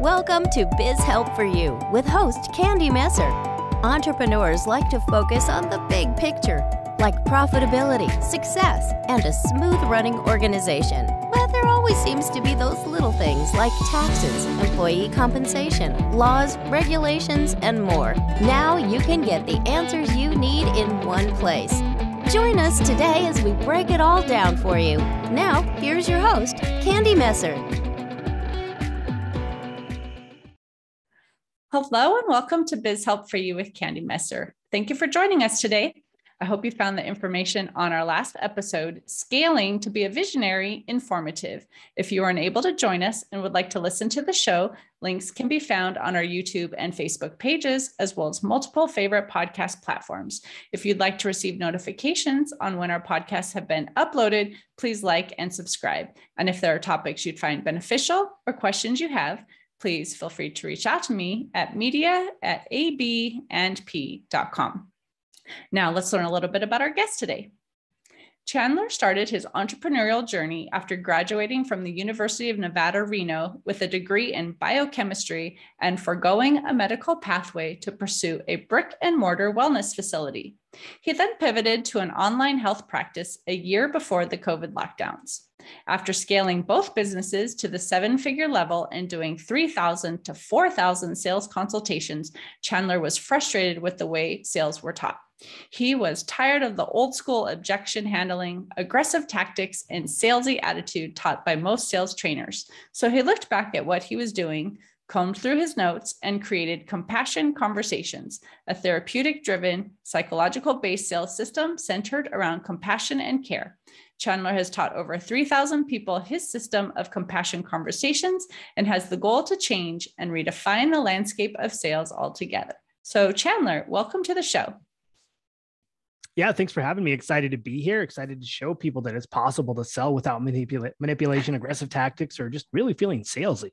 Welcome to Biz Help For You with host Candy Messer. Entrepreneurs like to focus on the big picture, like profitability, success, and a smooth-running organization. But there always seems to be those little things like taxes, employee compensation, laws, regulations, and more. Now you can get the answers you need in one place. Join us today as we break it all down for you. Now, here's your host, Candy Messer. Hello and welcome to Biz Help For You with Candy Messer. Thank you for joining us today. I hope you found the information on our last episode, Scaling to Be a Visionary, informative. If you are unable to join us and would like to listen to the show, links can be found on our YouTube and Facebook pages, as well as multiple favorite podcast platforms. If you'd like to receive notifications on when our podcasts have been uploaded, please like and subscribe. And if there are topics you'd find beneficial or questions you have, please feel free to reach out to me at media@abandp.com. Now let's learn a little bit about our guest today. Chandler started his entrepreneurial journey after graduating from the University of Nevada, Reno with a degree in biochemistry and foregoing a medical pathway to pursue a brick and mortar wellness facility. He then pivoted to an online health practice a year before the COVID lockdowns. After scaling both businesses to the seven-figure level and doing 3,000 to 4,000 sales consultations, Chandler was frustrated with the way sales were taught. He was tired of the old-school objection handling, aggressive tactics, and salesy attitude taught by most sales trainers. So he looked back at what he was doing, combed through his notes, and created Compassion Conversations, a therapeutic-driven, psychological-based sales system centered around compassion and care. Chandler has taught over 3,000 people his system of Compassion Conversations and has the goal to change and redefine the landscape of sales altogether. So Chandler, welcome to the show. Yeah, thanks for having me. Excited to be here. Excited to show people that it's possible to sell without manipulation, aggressive tactics, or just really feeling salesy.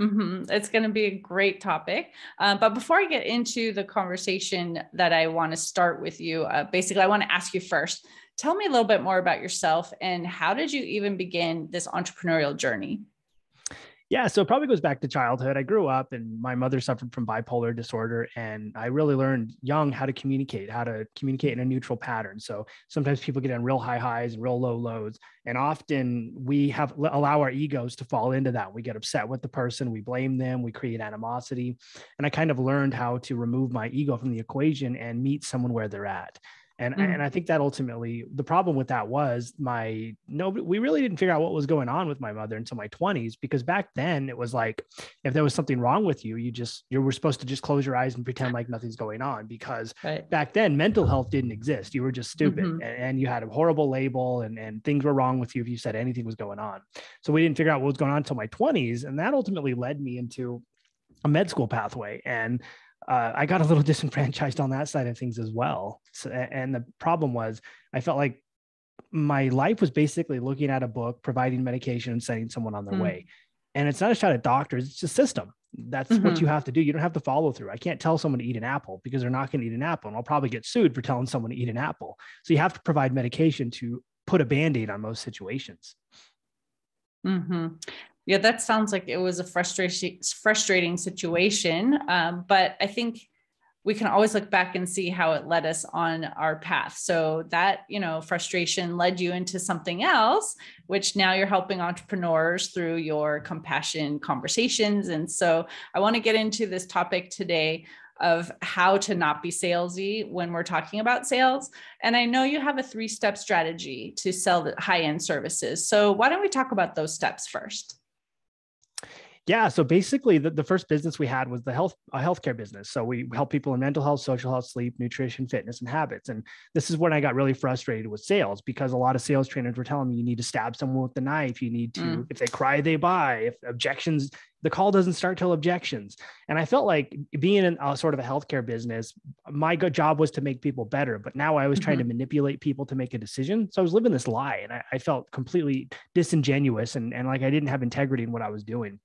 It's going to be a great topic. But before I get into the conversation that I want to start with you, basically, I want to ask you first, tell me a little bit more about yourself and how did you even begin this entrepreneurial journey? Yeah, so it probably goes back to childhood. I grew up and my mother suffered from bipolar disorder, and I really learned young how to communicate in a neutral pattern. So sometimes people get on real high highs and real low lows, and often we allow our egos to fall into that. We get upset with the person, we blame them, we create animosity. And I kind of learned how to remove my ego from the equation and meet someone where they're at. And I think that ultimately the problem with that was we really didn't figure out what was going on with my mother until my 20s, because back then it was like, if there was something wrong with you, you were supposed to just close your eyes and pretend like nothing's going on, because back then mental health didn't exist. You were just stupid and you had a horrible label and things were wrong with you if you said anything was going on. So we didn't figure out what was going on until my 20s. And that ultimately led me into a med school pathway. And I got a little disenfranchised on that side of things as well. So, and the problem was I felt like my life was basically looking at a book, providing medication, and sending someone on their way. And it's not a shot at doctors. It's just system. That's what you have to do. You don't have to follow through. I can't tell someone to eat an apple because they're not going to eat an apple. And I'll probably get sued for telling someone to eat an apple. So you have to provide medication to put a Band-Aid on most situations. Yeah, that sounds like it was a frustrating situation, but I think we can always look back and see how it led us on our path. So that, frustration led you into something else, which now you're helping entrepreneurs through your Compassion Conversations. And so I want to get into this topic today of how to not be salesy when we're talking about sales. And I know you have a 3-step strategy to sell the high-end services. So why don't we talk about those steps first? Yeah. So basically the first business we had was a healthcare business. So we help people in mental health, social health, sleep, nutrition, fitness, and habits. And this is when I got really frustrated with sales, because a lot of sales trainers were telling me, you need to stab someone with the knife. You need to, if they cry, they buy. If objections, the call doesn't start till objections. And I felt like being in a sort of a healthcare business, my good job was to make people better, but now I was trying to manipulate people to make a decision. So I was living this lie, and I felt completely disingenuous and like I didn't have integrity in what I was doing.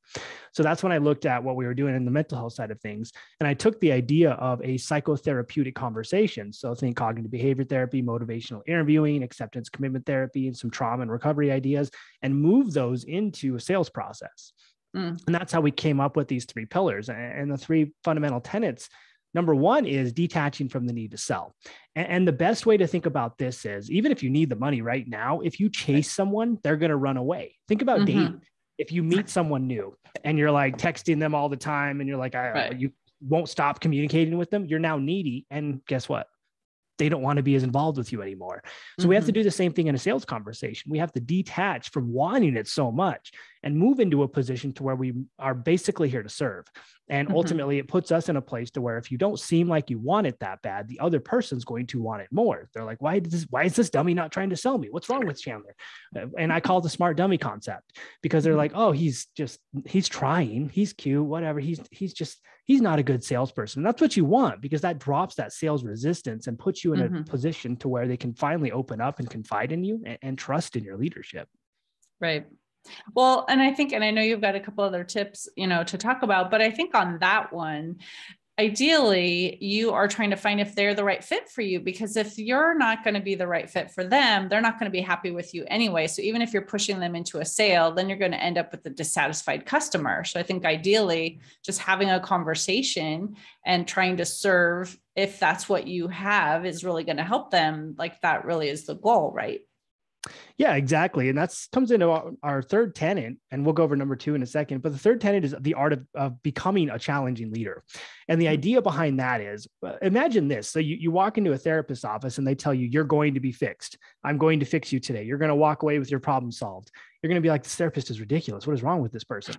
So that's when I looked at what we were doing in the mental health side of things. And I took the idea of a psychotherapeutic conversation. So think cognitive behavior therapy, motivational interviewing, acceptance, commitment therapy, and some trauma and recovery ideas, and move those into a sales process. And that's how we came up with these three pillars and the three fundamental tenets. Number one is detaching from the need to sell. And the best way to think about this is, even if you need the money right now, if you chase someone, they're going to run away. Think about dating. If you meet someone new and you're like texting them all the time and you're like, you won't stop communicating with them, you're now needy. And guess what? They don't want to be as involved with you anymore. So we have to do the same thing in a sales conversation. We have to detach from wanting it so much and move into a position to where we are basically here to serve. And ultimately it puts us in a place to where if you don't seem like you want it that bad, the other person's going to want it more. They're like, why is this dummy not trying to sell me? What's wrong with Chandler? And I call the smart dummy concept, because they're like, oh, he's trying, he's cute, whatever. He's not a good salesperson. And that's what you want, because that drops that sales resistance and puts you in a position to where they can finally open up and confide in you and trust in your leadership. Right. Well, and I think, and I know you've got a couple other tips, to talk about, but I think on that one, ideally you are trying to find if they're the right fit for you, because if you're not going to be the right fit for them, they're not going to be happy with you anyway. So even if you're pushing them into a sale, then you're going to end up with a dissatisfied customer. So I think ideally just having a conversation and trying to serve, if that's what you have, is really going to help them. Like, that really is the goal, right? Yeah, exactly. And that's comes into our third tenet, and we'll go over number two in a second. But the third tenet is the art of becoming a challenging leader. And the idea behind that is, imagine this. So you walk into a therapist's office and they tell you, you're going to be fixed. I'm going to fix you today. You're going to walk away with your problem solved. You're going to be like, this therapist is ridiculous. What is wrong with this person?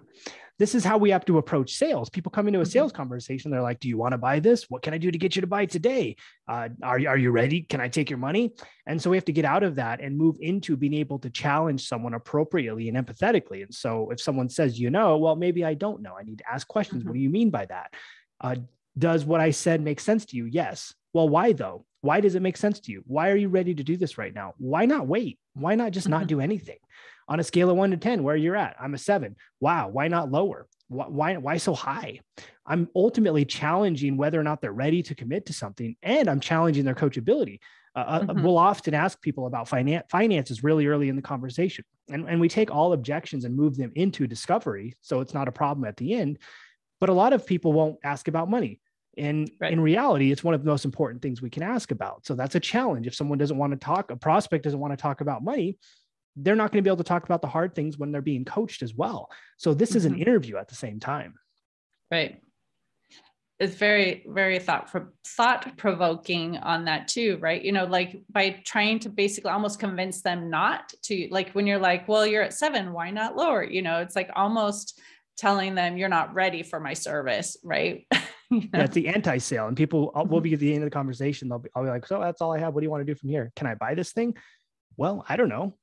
This is how we have to approach sales. People come into a sales conversation. They're like, do you want to buy this? What can I do to get you to buy today? Are you ready? Can I take your money? And so we have to get out of that and move into being able to challenge someone appropriately and empathetically. And so if someone says, well, maybe I don't know, I need to ask questions. What do you mean by that? Does what I said make sense to you? Yes. Well, why though? Why does it make sense to you? Why are you ready to do this right now? Why not wait? Why not just not do anything? On a scale of 1 to 10, where you're at, I'm a 7. Wow. Why not lower? Why so high? I'm ultimately challenging whether or not they're ready to commit to something. And I'm challenging their coachability. We'll often ask people about finances really early in the conversation. And we take all objections and move them into discovery. So it's not a problem at the end, but a lot of people won't ask about money. And in reality, it's one of the most important things we can ask about. So that's a challenge. If someone doesn't want to talk, a prospect doesn't want to talk about money, they're not going to be able to talk about the hard things when they're being coached as well. So this is an interview at the same time. Right. It's very, very thought provoking on that too, right? Like by trying to basically almost convince them not to, like when you're like, well, you're at 7, why not lower? It's like almost telling them you're not ready for my service, right? That's the anti-sale. And people will be at the end of the conversation. I'll be like, so that's all I have. What do you want to do from here? Can I buy this thing? Well, I don't know.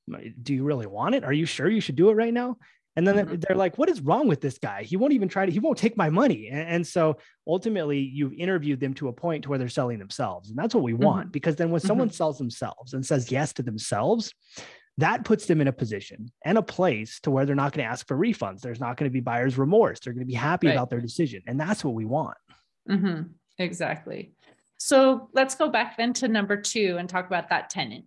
Do you really want it? Are you sure you should do it right now? And then they're like, what is wrong with this guy? He won't even try to, he won't take my money. And so ultimately you've interviewed them to a point to where they're selling themselves. And that's what we want, because then when someone sells themselves and says yes to themselves, that puts them in a position and a place to where they're not going to ask for refunds. There's not going to be buyer's remorse. They're going to be happy about their decision. And that's what we want. Exactly. So let's go back then to number 2 and talk about that tenet.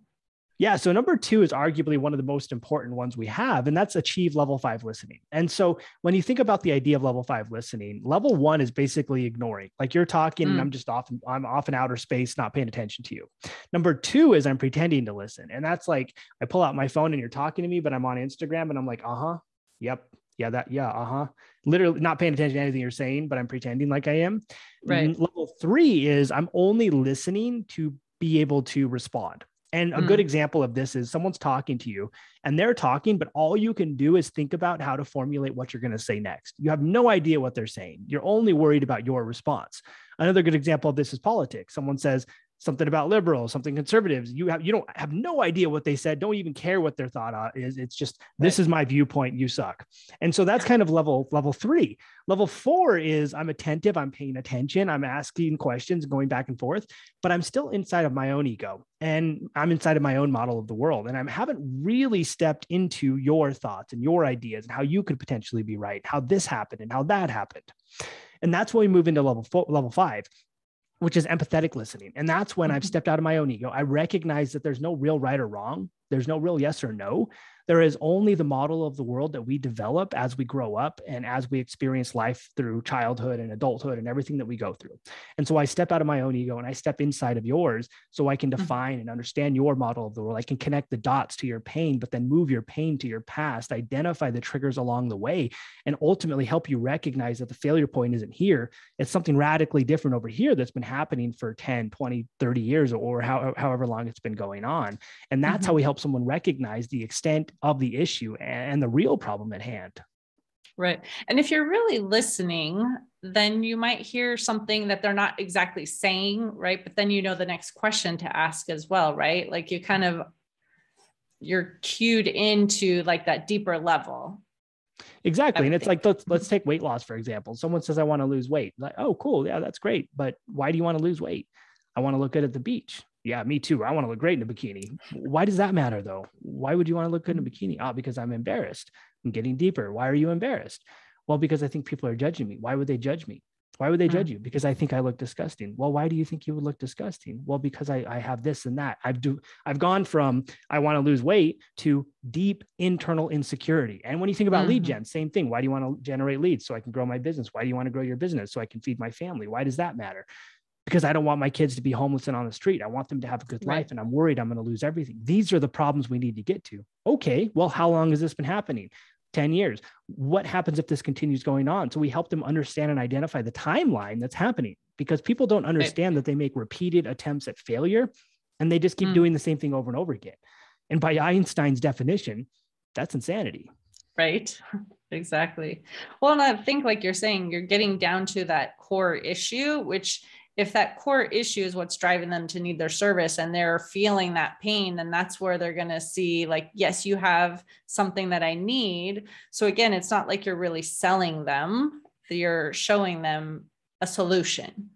Yeah. So number 2 is arguably one of the most important ones we have, and that's achieve level 5 listening. And so when you think about the idea of level 5 listening, level 1 is basically ignoring, like you're talking and I'm off in outer space, not paying attention to you. Number 2 is I'm pretending to listen. And that's like, I pull out my phone and you're talking to me, but I'm on Instagram and I'm like, yep. Yeah, literally not paying attention to anything you're saying, but I'm pretending like I am. Right. And level 3 is I'm only listening to be able to respond. And a good example of this is someone's talking to you and they're talking, but all you can do is think about how to formulate what you're going to say next. You have no idea what they're saying. You're only worried about your response. Another good example of this is politics. Someone says something about liberals, something conservatives. You don't have no idea what they said. Don't even care what their thought is. It's just, this is my viewpoint. You suck. And so that's kind of level 3. Level 4 is I'm attentive. I'm paying attention. I'm asking questions, going back and forth, but I'm still inside of my own ego and I'm inside of my own model of the world. And I haven't really stepped into your thoughts and your ideas and how you could potentially be right, how this happened and how that happened. And that's when we move into level 5. Which is empathetic listening. And that's when I've stepped out of my own ego. I recognize that there's no real right or wrong. There's no real yes or no. There is only the model of the world that we develop as we grow up and as we experience life through childhood and adulthood and everything that we go through. And so I step out of my own ego and I step inside of yours so I can define and understand your model of the world. I can connect the dots to your pain, but then move your pain to your past, identify the triggers along the way, and ultimately help you recognize that the failure point isn't here. It's something radically different over here that's been happening for 10, 20, 30 years or however long it's been going on. And that's how we help someone recognize the extent of the issue and the real problem at hand. Right. And if you're really listening, then you might hear something that they're not exactly saying, right? But then you know the next question to ask as well, right? Like you kind of, you're cued into like that deeper level. Exactly. And it's like, let's take weight loss, for example. Someone says, I want to lose weight. Like, oh, cool. Yeah, that's great. But why do you want to lose weight? I want to look good at the beach. Yeah, me too. I want to look great in a bikini. Why does that matter though? Why would you want to look good in a bikini? Ah, because I'm embarrassed. I'm getting deeper. Why are you embarrassed? Well, because I think people are judging me. Why would they judge me? Why would they judge you? Because I think I look disgusting. Well, why do you think you would look disgusting? Well, because I have this and that. I've gone from, I want to lose weight to deep internal insecurity. And when you think about lead gen, same thing. Why do you want to generate leads? So I can grow my business. Why do you want to grow your business? So I can feed my family. Why does that matter? Because I don't want my kids to be homeless and on the street. I want them to have a good life, and I'm worried I'm going to lose everything. These are the problems we need to get to. Okay, well, how long has this been happening? 10 years. What happens if this continues going on? So we help them understand and identify the timeline that's happening, because people don't understand that they make repeated attempts at failure and they just keep doing the same thing over and over again. And by Einstein's definition, that's insanity. Right. Exactly. Well, and I think like you're saying, you're getting down to that core issue, which if that core issue is what's driving them to need their service and they're feeling that pain, then that's where they're going to see like, yes, you have something that I need. So again, it's not like you're really selling them, you're showing them a solution.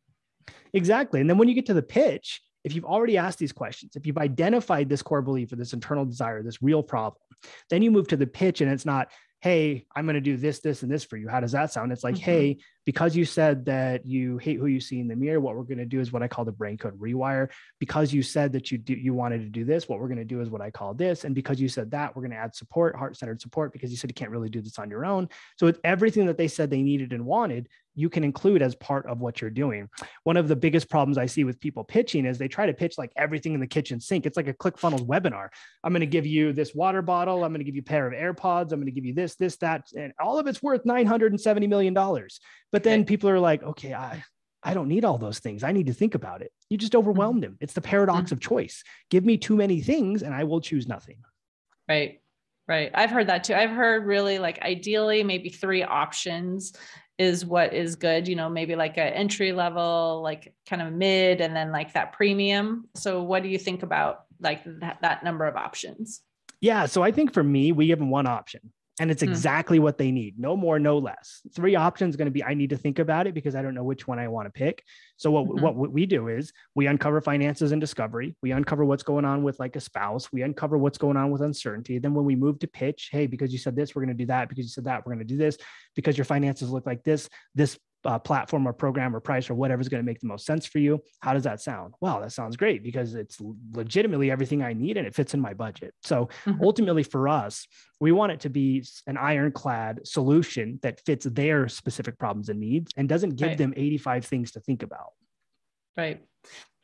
Exactly. And then when you get to the pitch, if you've already asked these questions, if you've identified this core belief or this internal desire, this real problem, then you move to the pitch and it's not, hey, I'm going to do this, this, and this for you. How does that sound? It's like, hey, because you said that you hate who you see in the mirror, what we're going to do is what I call the brain code rewire. Because you said that you wanted to do this, what we're going to do is what I call this. And because you said that, we're going to add support, heart-centered support, because you said you can't really do this on your own. So it's everything that they said they needed and wanted, you can include as part of what you're doing. One of the biggest problems I see with people pitching is they try to pitch like everything in the kitchen sink. It's like a ClickFunnels webinar. I'm going to give you this water bottle. I'm going to give you a pair of AirPods. I'm going to give you this, this, that, and all of it's worth $970 million. But then people are like, okay, I don't need all those things. I need to think about it. You just overwhelmed them. It's the paradox of choice. Give me too many things and I will choose nothing. Right. Right. I've heard that too. I've heard really like ideally maybe three options is what is good, you know, maybe like an entry level, like kind of mid, and then like that premium. So what do you think about like that number of options? Yeah. So I think for me, we give them one option and it's exactly what they need. No more, no less. Three options going to be, I need to think about it because I don't know which one I want to pick. So what we do is we uncover finances and discovery. We uncover what's going on with like a spouse. We uncover what's going on with uncertainty. Then when we move to pitch, hey, because you said this, we're going to do that. Because you said that, we're going to do this. Because your finances look like this platform or program or price or whatever is going to make the most sense for you. How does that sound? Wow, that sounds great because it's legitimately everything I need and it fits in my budget. So ultimately for us, we want it to be an ironclad solution that fits their specific problems and needs and doesn't give them 85 things to think about. Right.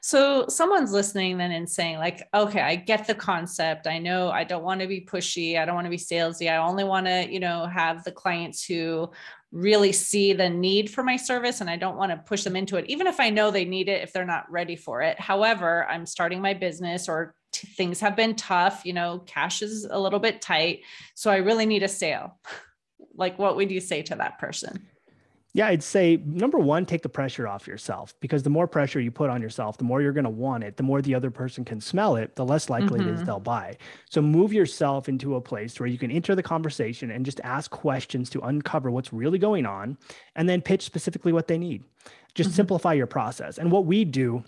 So someone's listening then and saying like, okay, I get the concept. I know I don't want to be pushy. I don't want to be salesy. I only want to, you know, have the clients who really see the need for my service. And I don't want to push them into it. Even if I know they need it, if they're not ready for it. However, I'm starting my business or things have been tough, you know, cash is a little bit tight. So I really need a sale. Like, what would you say to that person? Yeah, I'd say number one, take the pressure off yourself, because the more pressure you put on yourself, the more you're going to want it, the more the other person can smell it, the less likely it is they'll buy. So move yourself into a place where you can enter the conversation and just ask questions to uncover what's really going on and then pitch specifically what they need. Just simplify your process. And what we do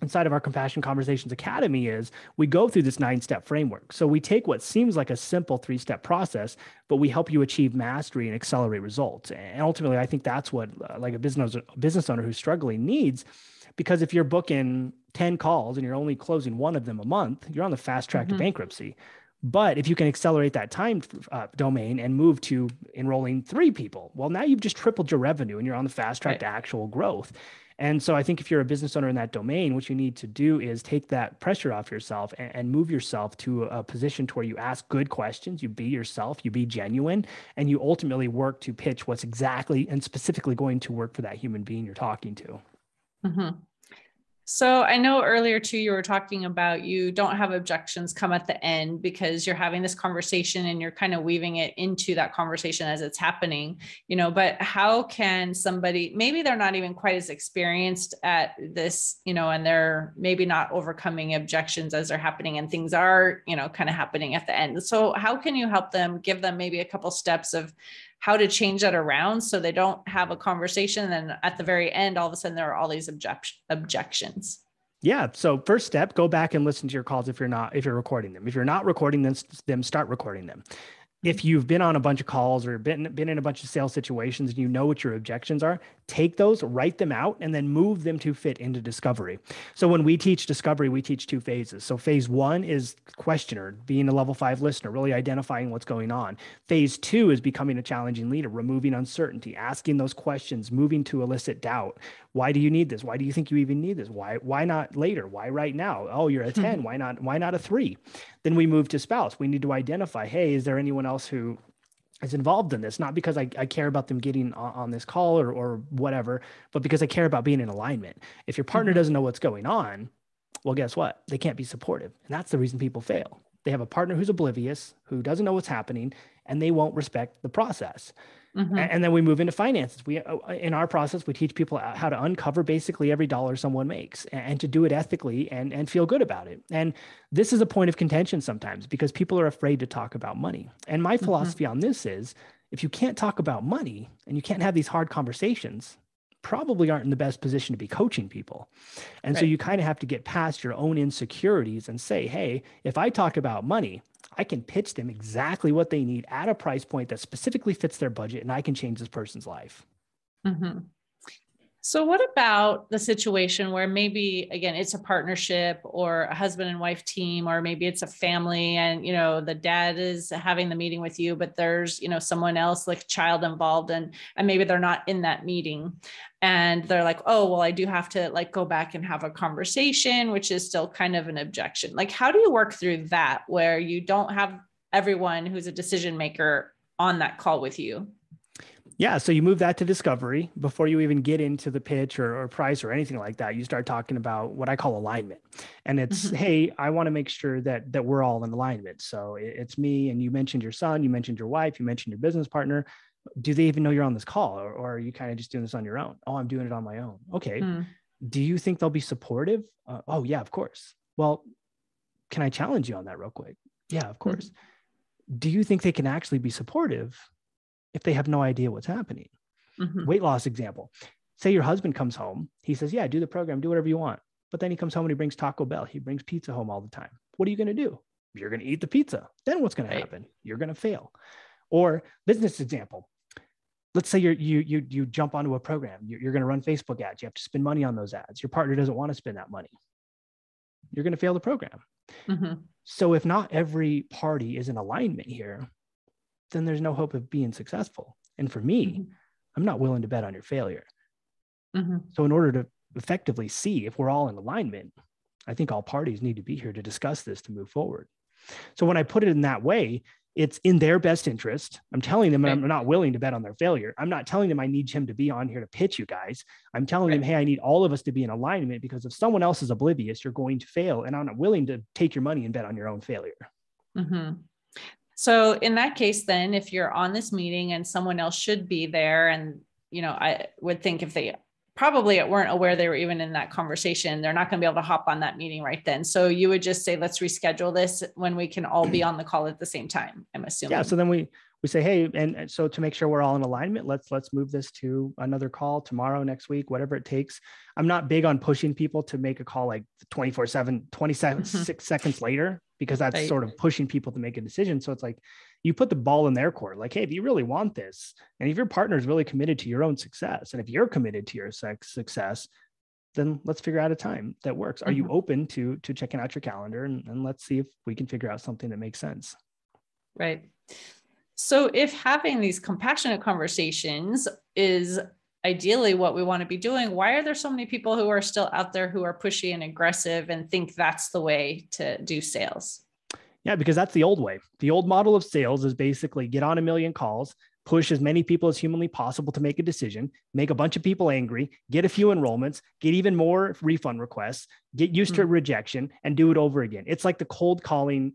inside of our Compassion Conversations Academy is we go through this 9-step framework. So we take what seems like a simple 3-step process, but we help you achieve mastery and accelerate results. And ultimately, I think that's what like a business owner who's struggling needs, because if you're booking 10 calls and you're only closing one of them a month, you're on the fast track to bankruptcy. But if you can accelerate that time domain and move to enrolling 3 people, well, now you've just tripled your revenue and you're on the fast track to actual growth. And so I think if you're a business owner in that domain, what you need to do is take that pressure off yourself and move yourself to a position to where you ask good questions, you be yourself, you be genuine, and you ultimately work to pitch what's exactly and specifically going to work for that human being you're talking to. Mm-hmm. So I know earlier too, you were talking about you don't have objections come at the end because you're having this conversation and you're kind of weaving it into that conversation as it's happening, you know, but how can somebody, maybe they're not even quite as experienced at this, you know, and they're maybe not overcoming objections as they're happening and things are, you know, kind of happening at the end. So how can you help them, give them maybe a couple steps of how to change that around so they don't have a conversation and at the very end, all of a sudden there are all these objections. Yeah. So first step, go back and listen to your calls if you're recording them. If you're not recording them, start recording them. If you've been on a bunch of calls or been in a bunch of sales situations and you know what your objections are, take those, write them out, and then move them to fit into discovery. So when we teach discovery, we teach 2 phases. So phase 1 is questioner, being a level 5 listener, really identifying what's going on. Phase 2 is becoming a challenging leader, removing uncertainty, asking those questions, moving to elicit doubt. Why do you need this? Why do you think you even need this? Why not later? Why right now? Oh, you're a 10. Why not a 3? Then we move to spouse. We need to identify, hey, is there anyone else who is involved in this? Not because I care about them getting on this call or whatever, but because I care about being in alignment. If your partner doesn't know what's going on, well, guess what? They can't be supportive. And that's the reason people fail. They have a partner who's oblivious, who doesn't know what's happening, and they won't respect the process. Mm-hmm. And then we move into finances. We, in our process, we teach people how to uncover basically every dollar someone makes and to do it ethically and feel good about it. And this is a point of contention sometimes because people are afraid to talk about money. And my philosophy on this is if you can't talk about money and you can't have these hard conversations, probably aren't in the best position to be coaching people. And so you kind of have to get past your own insecurities and say, hey, if I talk about money, I can pitch them exactly what they need at a price point that specifically fits their budget, and I can change this person's life. Mm-hmm. So what about the situation where maybe, again, it's a partnership or a husband and wife team, or maybe it's a family and, you know, the dad is having the meeting with you, but there's, you know, someone else like child involved and maybe they're not in that meeting and they're like, oh, well, I do have to like go back and have a conversation, which is still kind of an objection. Like, how do you work through that where you don't have everyone who's a decision maker on that call with you? Yeah. So you move that to discovery before you even get into the pitch or price or anything like that. You start talking about what I call alignment. And it's, hey, I want to make sure that we're all in alignment. So it's me. And you mentioned your son, you mentioned your wife, you mentioned your business partner. Do they even know you're on this call or are you kind of just doing this on your own? Oh, I'm doing it on my own. Okay. Do you think they'll be supportive? Oh yeah, of course. Well, can I challenge you on that real quick? Yeah, of course. Do you think they can actually be supportive if they have no idea what's happening? Weight loss example. Say your husband comes home. He says, yeah, do the program, do whatever you want. But then he comes home and he brings Taco Bell. He brings pizza home all the time. What are you going to do? You're going to eat the pizza. Then what's going to happen? You're going to fail. Or business example. Let's say you jump onto a program. You're going to run Facebook ads. You have to spend money on those ads. Your partner doesn't want to spend that money. You're going to fail the program. So if not every party is in alignment here, then there's no hope of being successful. And for me, I'm not willing to bet on your failure. So in order to effectively see if we're all in alignment, I think all parties need to be here to discuss this to move forward. So when I put it in that way, it's in their best interest. I'm telling them I'm not willing to bet on their failure. I'm not telling them I need him to be on here to pitch you guys. I'm telling them, hey, I need all of us to be in alignment because if someone else is oblivious, you're going to fail. And I'm not willing to take your money and bet on your own failure. So in that case, then if you're on this meeting and someone else should be there, and, you know, I would think if they probably weren't aware they were even in that conversation, they're not going to be able to hop on that meeting right then. So you would just say, let's reschedule this when we can all be on the call at the same time, I'm assuming. Yeah. So then we say, hey, and so to make sure we're all in alignment, let's move this to another call tomorrow, next week, whatever it takes. I'm not big on pushing people to make a call like 6 seconds later, because that's sort of pushing people to make a decision. So it's like, you put the ball in their court, like, hey, if you really want this, and if your partner is really committed to your own success, and if you're committed to your success, then let's figure out a time that works. Are you open to checking out your calendar? And let's see if we can figure out something that makes sense. Right. So if having these compassionate conversations is ideally what we want to be doing, why are there so many people who are still out there who are pushy and aggressive and think that's the way to do sales? Yeah, because that's the old way. The old model of sales is basically get on a million calls, push as many people as humanly possible to make a decision, make a bunch of people angry, get a few enrollments, get even more refund requests, get used to rejection, and do it over again. It's like the cold calling,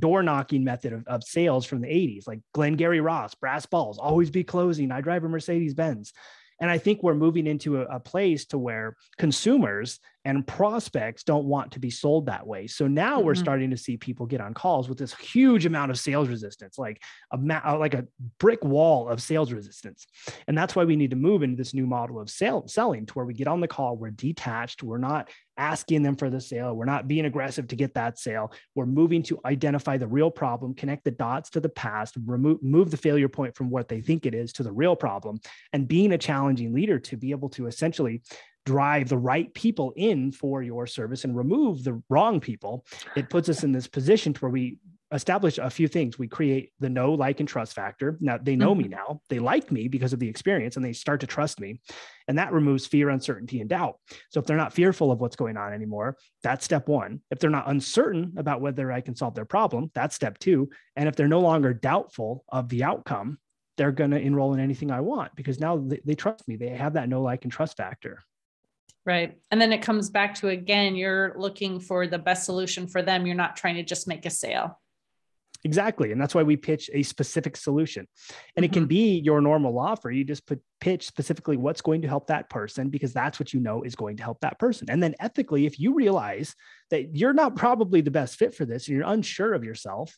door knocking method of sales from the 80s, like Glengarry Ross, brass balls, always be closing. I drive a Mercedes Benz. And I think we're moving into a place to where consumers and prospects don't want to be sold that way. So now we're starting to see people get on calls with this huge amount of sales resistance, like a brick wall of sales resistance. And that's why we need to move into this new model of selling, to where we get on the call, we're detached, we're not asking them for the sale, we're not being aggressive to get that sale. We're moving to identify the real problem, connect the dots to the past, move the failure point from what they think it is to the real problem, and being a challenging leader to be able to essentially drive the right people in for your service and remove the wrong people. It puts us in this position to where we establish a few things. We create the know, like, and trust factor. Now they know me now, they like me because of the experience, and they start to trust me. And that removes fear, uncertainty, and doubt. So if they're not fearful of what's going on anymore, that's step one. If they're not uncertain about whether I can solve their problem, that's step two. And if they're no longer doubtful of the outcome, they're going to enroll in anything I want because now they trust me. They have that know, like, and trust factor. Right. And then it comes back to, again, you're looking for the best solution for them. You're not trying to just make a sale. Exactly. And that's why we pitch a specific solution. And it can be your normal offer. You just pitch specifically what's going to help that person, because that's what you know is going to help that person. And then ethically, if you realize that you're not probably the best fit for this, and you're unsure of yourself,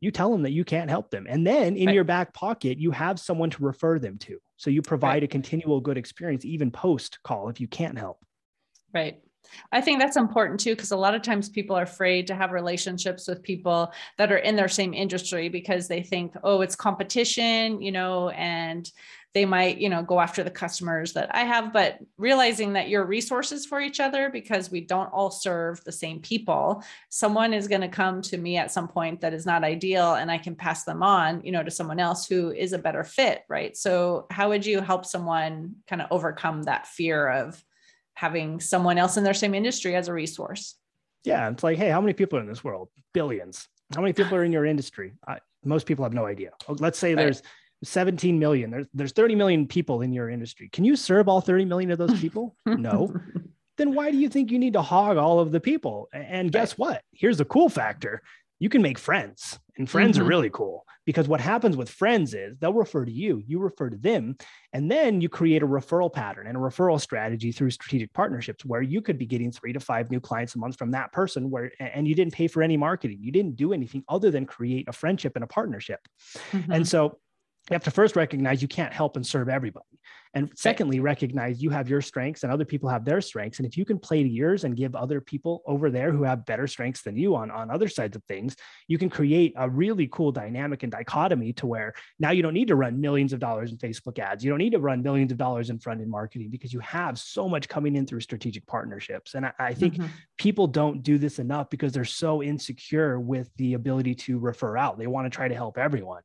you tell them that you can't help them. And then in your back pocket, you have someone to refer them to. So you provide a continual good experience, even post-call, if you can't help. Right. I think that's important too, because a lot of times people are afraid to have relationships with people that are in their same industry because they think, oh, it's competition, you know, and they might, you know, go after the customers that I have, but realizing that you're resources for each other because we don't all serve the same people. Someone is going to come to me at some point that is not ideal, and I can pass them on, you know, to someone else who is a better fit. Right. So how would you help someone kind of overcome that fear of having someone else in their same industry as a resource? Yeah. It's like, hey, how many people are in this world? Billions. How many people are in your industry? Most people have no idea. Let's say there's 17 million, there's 30 million people in your industry. Can you serve all 30 million of those people? No. Then why do you think you need to hog all of the people? And guess what? Here's the cool factor. You can make friends, and friends are really cool, because what happens with friends is they'll refer to you, you refer to them, and then you create a referral pattern and a referral strategy through strategic partnerships where you could be getting 3 to 5 new clients a month from that person and you didn't pay for any marketing. You didn't do anything other than create a friendship and a partnership. And so you have to first recognize you can't help and serve everybody. And secondly, recognize you have your strengths and other people have their strengths. And if you can play to yours and give other people over there who have better strengths than you on other sides of things, you can create a really cool dynamic and dichotomy to where now you don't need to run millions of dollars in Facebook ads. You don't need to run millions of dollars in front-end marketing because you have so much coming in through strategic partnerships. And I think people don't do this enough because they're so insecure with the ability to refer out. They want to try to help everyone.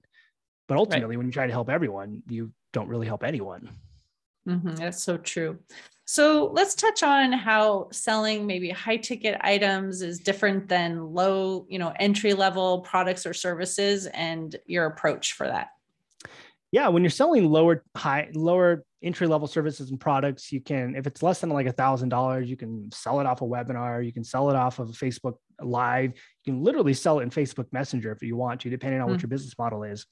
But ultimately, when you try to help everyone, you don't really help anyone. That's so true. So let's touch on how selling maybe high ticket items is different than low, you know, entry level products or services, and your approach for that. Yeah, when you're selling lower entry level services and products, you can, if it's less than like $1,000, you can sell it off a webinar, you can sell it off of Facebook Live, you can literally sell it in Facebook Messenger if you want to, depending on what your business model is.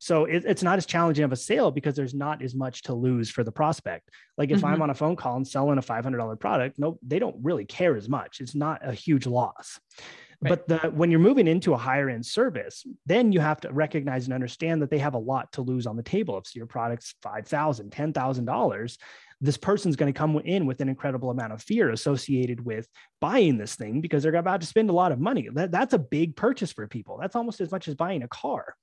So it's not as challenging of a sale because there's not as much to lose for the prospect. Like if I'm on a phone call and selling a $500 product, no, they don't really care as much. It's not a huge loss. But when you're moving into a higher end service, then you have to recognize and understand that they have a lot to lose on the table. If your product's $5,000, $10,000, this person's going to come in with an incredible amount of fear associated with buying this thing because they're about to spend a lot of money. That's a big purchase for people. That's almost as much as buying a car.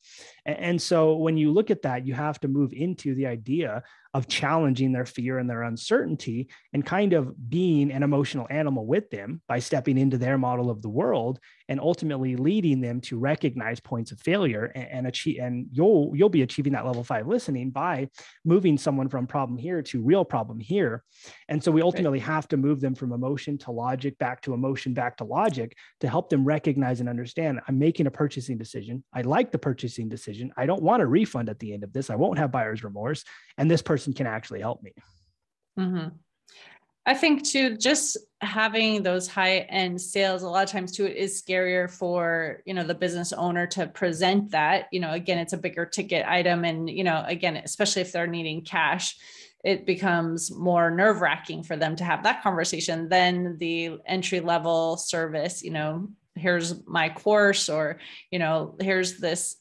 And so when you look at that, you have to move into the idea of challenging their fear and their uncertainty and kind of being an emotional animal with them by stepping into their model of the world and ultimately leading them to recognize points of failure and achieve. And you'll be achieving that level 5 listening by moving someone from problem here to real problem here. And so we ultimately have to move them from emotion to logic, back to emotion, back to logic, to help them recognize and understand, I'm making a purchasing decision. I like the purchasing decision. I don't want a refund at the end of this. I won't have buyer's remorse. And this person can actually help me. Mm-hmm. I think too, just having those high end sales, a lot of times too, it is scarier for, the business owner to present that, again, it's a bigger ticket item. And, again, especially if they're needing cash, it becomes more nerve wracking for them to have that conversation than the entry level service, here's my course, or, here's this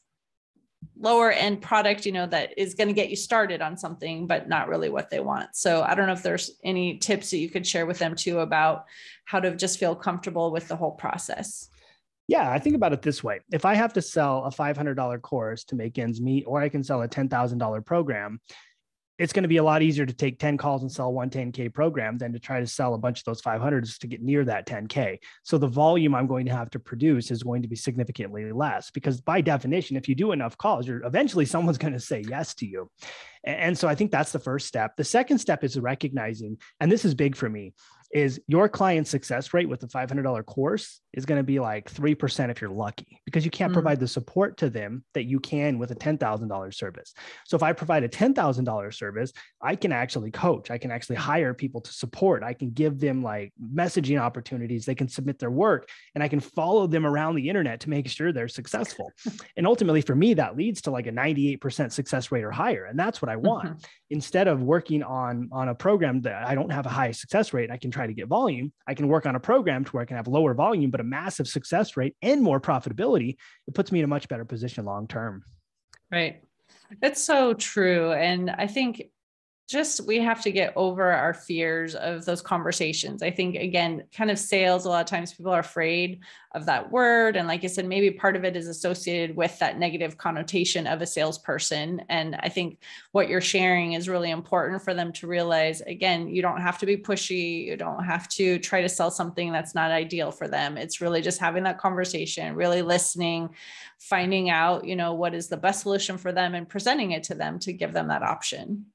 lower end product, that is going to get you started on something, but not really what they want. So I don't know if there's any tips that you could share with them too, about how to just feel comfortable with the whole process. Yeah. I think about it this way. If I have to sell a $500 course to make ends meet, or I can sell a $10,000 program, it's going to be a lot easier to take 10 calls and sell one 10K program than to try to sell a bunch of those 500s to get near that 10K. So the volume I'm going to have to produce is going to be significantly less, because by definition, if you do enough calls, you're eventually someone's going to say yes to you. And so I think that's the first step. The second step is recognizing, and this is big for me, is your client success rate with the $500 course is going to be like 3% if you're lucky, because you can't provide the support to them that you can with a $10,000 service. So if I provide a $10,000 service, I can actually coach. I can actually hire people to support. I can give them like messaging opportunities. They can submit their work, and I can follow them around the internet to make sure they're successful. And ultimately for me, that leads to like a 98% success rate or higher. And that's what I want. Instead of working on a program that I don't have a high success rate, I can try to get volume. I can work on a program to where I can have lower volume, but a massive success rate and more profitability. It puts me in a much better position long-term. Right. That's so true. And I think just, we have to get over our fears of those conversations. I think, again, kind of sales, a lot of times people are afraid of that word. And like I said, maybe part of it is associated with that negative connotation of a salesperson. And I think what you're sharing is really important for them to realize, again, you don't have to be pushy. You don't have to try to sell something that's not ideal for them. It's really just having that conversation, really listening, finding out, what is the best solution for them and presenting it to them to give them that option.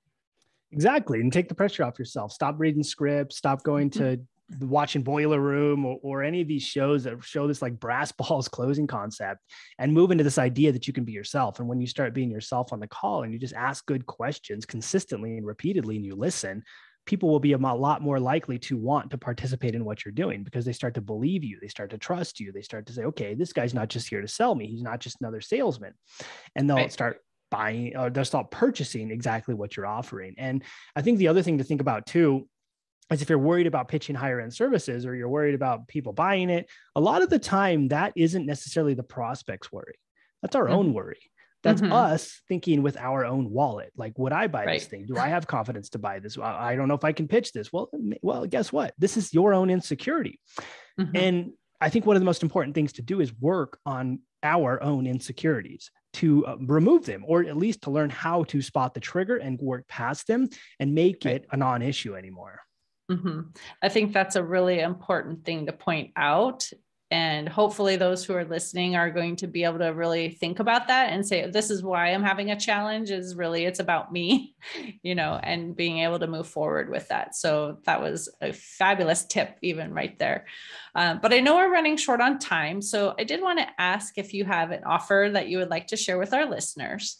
Exactly. And take the pressure off yourself. Stop reading scripts. Stop going to watching Boiler Room or any of these shows that show this like brass balls closing concept, and move into this idea that you can be yourself. And when you start being yourself on the call and you just ask good questions consistently and repeatedly, and you listen, people will be a lot more likely to want to participate in what you're doing, because they start to believe you, they start to trust you, they start to say, okay, this guy's not just here to sell me. He's not just another salesman. And they'll start buying, or they'll stop purchasing exactly what you're offering. And I think the other thing to think about too, is if you're worried about pitching higher end services, or you're worried about people buying it, a lot of the time that isn't necessarily the prospect's worry. That's our own worry. That's us thinking with our own wallet. Like, would I buy this thing? Do I have confidence to buy this? I don't know if I can pitch this. Well, guess what? This is your own insecurity. And I think one of the most important things to do is work on our own insecurities, to remove them, or at least to learn how to spot the trigger and work past them and make it a non-issue anymore. I think that's a really important thing to point out. And hopefully those who are listening are going to be able to really think about that and say, this is why I'm having a challenge, is really, it's about me, and being able to move forward with that. So that was a fabulous tip even right there. But I know we're running short on time. So I did want to ask if you have an offer that you would like to share with our listeners.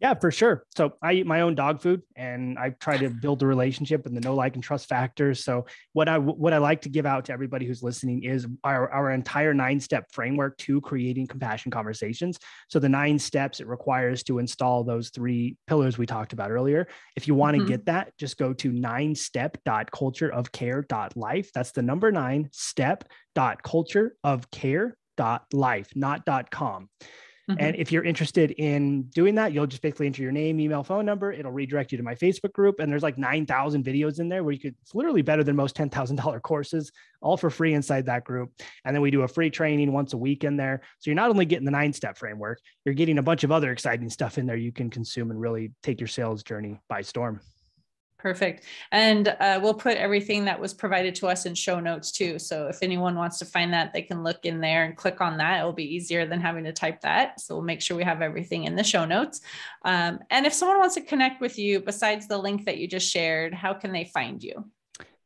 Yeah, for sure. So I eat my own dog food, and I try to build a relationship and the know, like, and trust factors. So what I like to give out to everybody who's listening is our entire 9-step framework to creating compassion conversations. So the 9 steps it requires to install those 3 pillars we talked about earlier. If you want to get that, just go to 9step.cultureofcare.life. That's the number 9 step.cultureofcare.life, not .com. Mm-hmm. And if you're interested in doing that, you'll just basically enter your name, email, phone number. It'll redirect you to my Facebook group. And there's like 9,000 videos in there where you could, it's literally better than most $10,000 courses, all for free inside that group. And then we do a free training once a week in there. So you're not only getting the 9-step framework, you're getting a bunch of other exciting stuff in there you can consume and really take your sales journey by storm. Perfect. And we'll put everything that was provided to us in show notes too. So if anyone wants to find that, they can look in there and click on that. It'll be easier than having to type that. So we'll make sure we have everything in the show notes. And if someone wants to connect with you, besides the link that you just shared, how can they find you?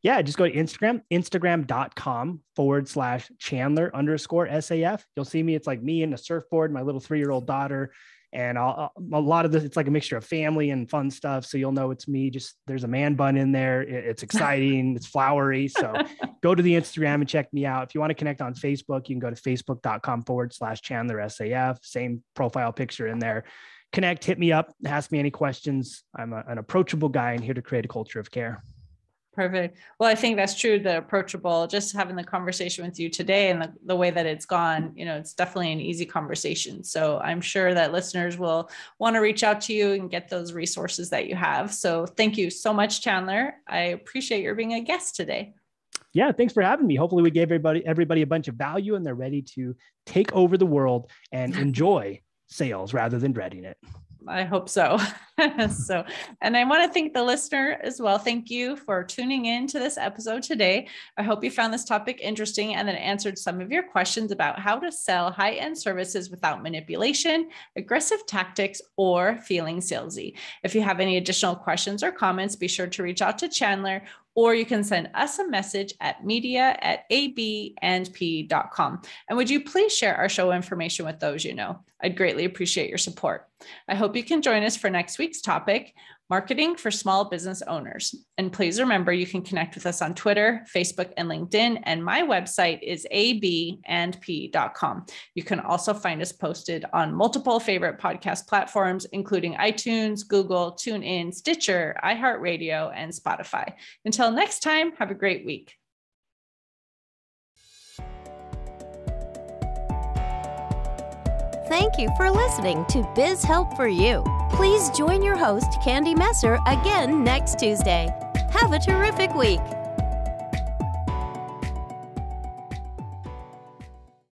Yeah, just go to Instagram, instagram.com/Chandler_SAF. You'll see me. It's like me and a surfboard, my little 3-year-old daughter. And a lot of this, it's like a mixture of family and fun stuff. So you'll know it's me. Just there's a man bun in there. It's exciting. It's flowery. So go to the Instagram and check me out. If you want to connect on Facebook, you can go to facebook.com/Chandler SAF. Same profile picture in there. Connect, hit me up, ask me any questions. I'm an approachable guy and here to create a culture of care. Perfect. Well, I think that's true. The approachable, just having the conversation with you today and the way that it's gone, you know, it's definitely an easy conversation. So I'm sure that listeners will want to reach out to you and get those resources that you have. So thank you so much, Chandler. I appreciate your being a guest today. Yeah. Thanks for having me. Hopefully we gave everybody a bunch of value and they're ready to take over the world and enjoy sales rather than dreading it. I hope so. So, and I want to thank the listener as well. Thank you for tuning in to this episode today. I hope you found this topic interesting and then answered some of your questions about how to sell high-end services without manipulation, aggressive tactics, or feeling salesy. If you have any additional questions or comments, be sure to reach out to Chandler, or you can send us a message at media@abnp.com. And would you please share our show information with those you know? I'd greatly appreciate your support. I hope you can join us for next week's topic, marketing for small business owners. And please remember, you can connect with us on Twitter, Facebook, and LinkedIn. And my website is abnp.com. You can also find us posted on multiple favorite podcast platforms, including iTunes, Google, TuneIn, Stitcher, iHeartRadio, and Spotify. Until next time, have a great week. Thank you for listening to Biz Help For You. Please join your host, Candy Messer, again next Tuesday. Have a terrific week.